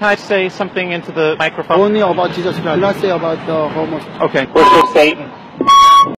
Can I say something into the microphone? Only about Jesus Christ, not say about the homos. Okay. Worship Satan.